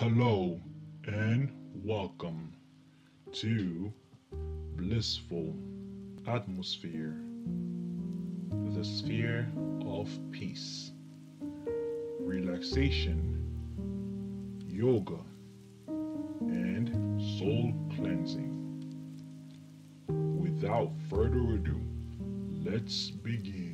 Hello and welcome to Blissful Atmosphere, the sphere of peace, relaxation, yoga, and soul cleansing. Without further ado, let's begin.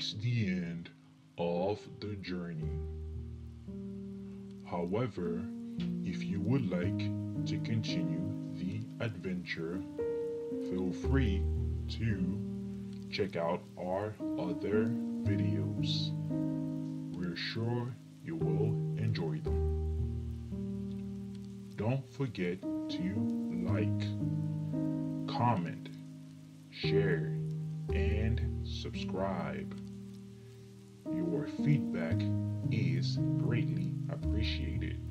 marks the end of the journey. However, if you would like to continue the adventure, feel free to check out our other videos. We're sure you will enjoy them. Don't forget to like, comment, share, and subscribe. Your feedback is greatly appreciated.